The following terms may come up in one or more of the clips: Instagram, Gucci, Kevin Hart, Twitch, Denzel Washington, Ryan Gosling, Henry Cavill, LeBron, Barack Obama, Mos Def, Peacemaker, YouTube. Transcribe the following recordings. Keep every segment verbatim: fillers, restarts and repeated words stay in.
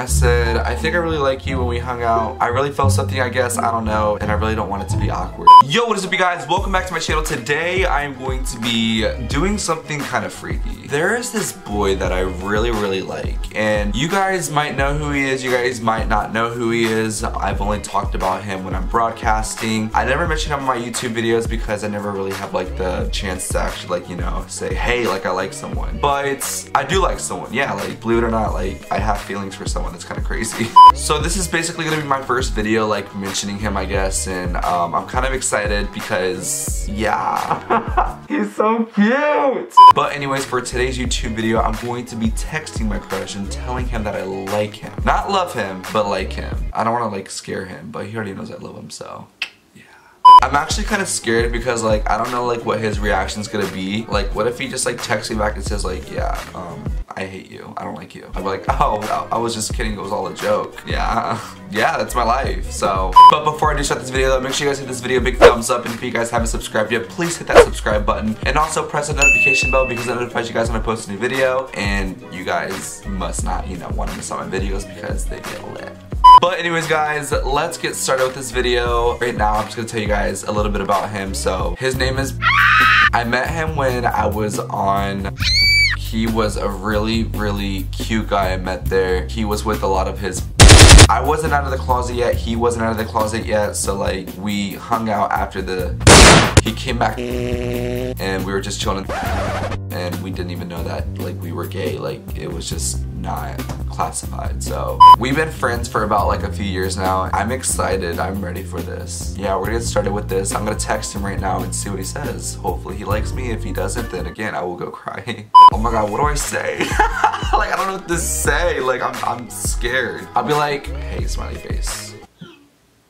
I said, I think I really like you when we hung out. I really felt something, I guess, I don't know, and I really don't want it to be awkward. Yo, what is up, you guys? Welcome back to my channel. Today, I am going to be doing something kind of freaky. There is this boy that I really, really like, and you guys might know who he is, you guys might not know who he is. I've only talked about him when I'm broadcasting. I never mention him on my YouTube videos because I never really have, like, the chance to actually, like, you know, say, hey, like, I like someone. But I do like someone, yeah, like, believe it or not, like, I have feelings for someone. That's kind of crazy. So this is basically gonna be my first video like mentioning him, I guess, and um, I'm kind of excited because yeah. He's so cute. But anyways, for today's YouTube video, I'm going to be texting my crush and telling him that I like him. Not love him, but like him. I don't wanna like scare him, but he already knows I love him, so. I'm actually kind of scared because like I don't know like what his reaction's gonna be. Like what if he just like texts me back and says like, yeah, um, I hate you, I don't like you. I'm like, oh, I was just kidding, it was all a joke. Yeah, yeah, that's my life, so. But before I do start this video though, make sure you guys hit this video a big thumbs up, and if you guys haven't subscribed yet, please hit that subscribe button. And also press the notification bell because it notifies you guys when I post a new video, and you guys must not, you know, want to miss out my videos because they get lit. But anyways guys, let's get started with this video. Right now I'm just gonna tell you guys a little bit about him. So his name is I met him when I was on he was a really really cute guy I met there. He was with a lot of his I wasn't out of the closet yet, he wasn't out of the closet yet, so like we hung out after the he came back and we were just chilling and we didn't even know that like we were gay, like it was just not classified. So we've been friends for about like a few years now. I'm excited, I'm ready for this. Yeah, we're gonna get started with this. I'm gonna text him right now and see what he says. Hopefully he likes me. If he doesn't, then again I will go crying. Oh my god, what do I say? Like I don't know what to say, like I'm, I'm scared. I'll be like, hey smiley face,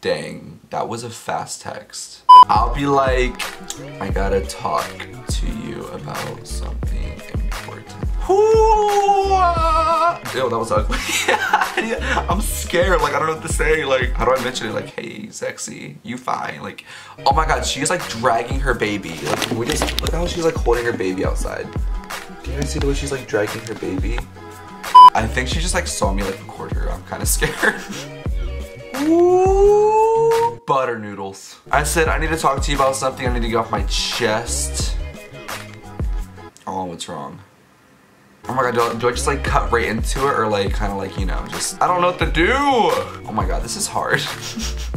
dang that was a fast text. I'll be like, I gotta talk to you about something important. Ooh, uh, ew, that was ugly. yeah, yeah. I'm scared, like I don't know what to say. Like, how do I mention it? Like, hey, sexy, you fine? Like, oh my god, she's like dragging her baby. Like, we just look how she's like holding her baby outside. Do you guys see the way she's like dragging her baby? I think she just like saw me like record her. I'm kind of scared. Ooh, butter noodles. I said I need to talk to you about something. I need to get off my chest. Oh, what's wrong? Oh my god, do, do I just like cut right into it or like kind of like, you know, just, I don't know what to do. Oh my god, this is hard.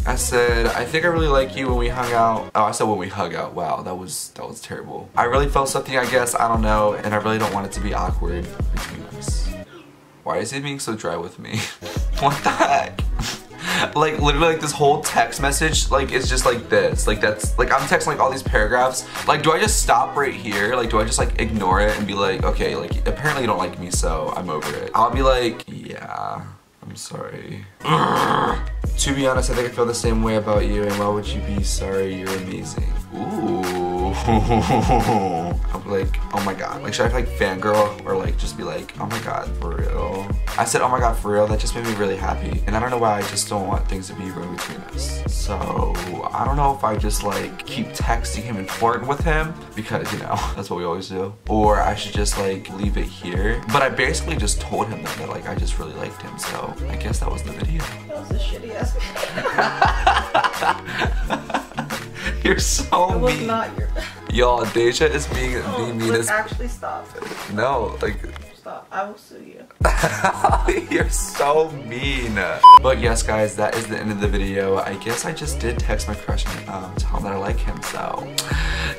I said, I think I really like you when we hung out. Oh, I said when we hug out. Wow, that was, that was terrible. I really felt something, I guess, I don't know. And I really don't want it to be awkward between us. Why is he being so dry with me? What the heck? Like literally like this whole text message like is just like this, like that's like I'm texting like all these paragraphs. Like do I just stop right here? Like do I just like ignore it and be like, okay, like apparently you don't like me, so I'm over it. I'll be like, yeah, I'm sorry. Urgh. To be honest, I think I feel the same way about you, and why would you be sorry? You're amazing. Ooh. I'm like, oh my god. Like, should I like fangirl or like just be like, oh my god, for real? I said, oh my god, for real? That just made me really happy. And I don't know why, I just don't want things to be ruined between us. So, I don't know if I just like keep texting him and flirting with him because, you know, that's what we always do. Or I should just like leave it here. But I basically just told him that, that like I just really liked him. So, I guess that was the video. That was a shitty You're so mean. It was not your bad. Y'all, Deja is being oh, the meanest. Like, actually, stop. No, like. Stop. I will sue you. You're so mean. But yes, guys, that is the end of the video. I guess I just did text my crush and um, tell him that I like him. So,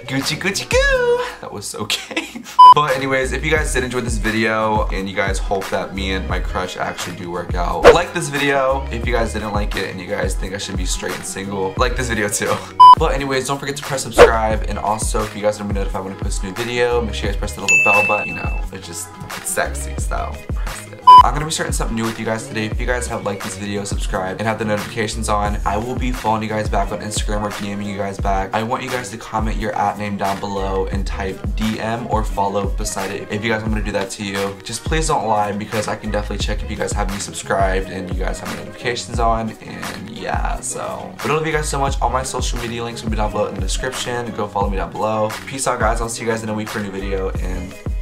Gucci, Gucci, goo. That was okay. But anyways, if you guys did enjoy this video and you guys hope that me and my crush actually do work out, like this video. If you guys didn't like it and you guys think I should be straight and single, like this video too. But anyways, don't forget to press subscribe, and also if you guys want to be notified when I post a new video, make sure you guys press the little bell button. You know, it's just it's sexy, so press it. I'm gonna be starting something new with you guys today. If you guys have liked this video, subscribed, and have the notifications on, I will be following you guys back on Instagram or DMing you guys back. I want you guys to comment your at name down below and type D M or follow beside it. If you guys want me to do that to you, just please don't lie, because I can definitely check if you guys have me subscribed and you guys have my notifications on. And yeah, so but I love you guys so much. All my social media links will be down below in the description. Go follow me down below. Peace out guys, I'll see you guys in a week for a new video, and